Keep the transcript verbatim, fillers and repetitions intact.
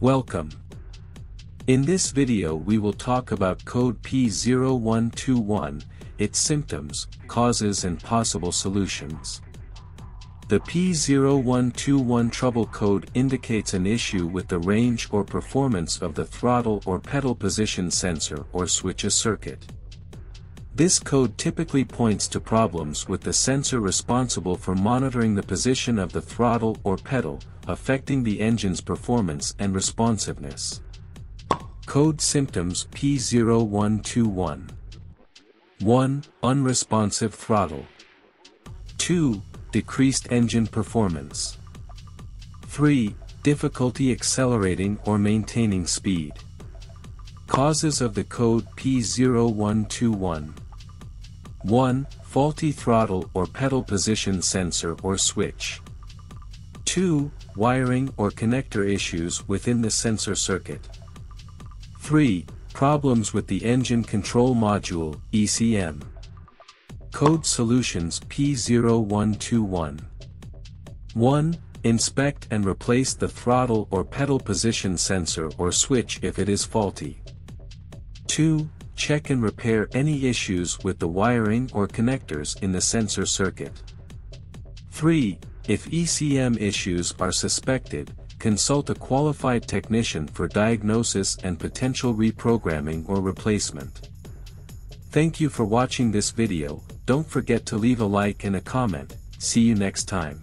Welcome. In this video we will talk about code P zero one two one, its symptoms, causes and possible solutions. The P zero one two one trouble code indicates an issue with the range or performance of the throttle or pedal position sensor or switch's circuit. This code typically points to problems with the sensor responsible for monitoring the position of the throttle or pedal, affecting the engine's performance and responsiveness. Code symptoms P zero one two one. one. Unresponsive throttle. two. Decreased engine performance. three. Difficulty accelerating or maintaining speed. Causes of the code P zero one two one. one. Faulty throttle or pedal position sensor or switch. two. Wiring or connector issues within the sensor circuit. three. Problems with the engine control module, E C M. Code solutions P zero one two one. one. Inspect and replace the throttle or pedal position sensor or switch if it is faulty. two. Check and repair any issues with the wiring or connectors in the sensor circuit. three. If E C M issues are suspected, consult a qualified technician for diagnosis and potential reprogramming or replacement. Thank you for watching this video. Don't forget to leave a like and a comment. See you next time.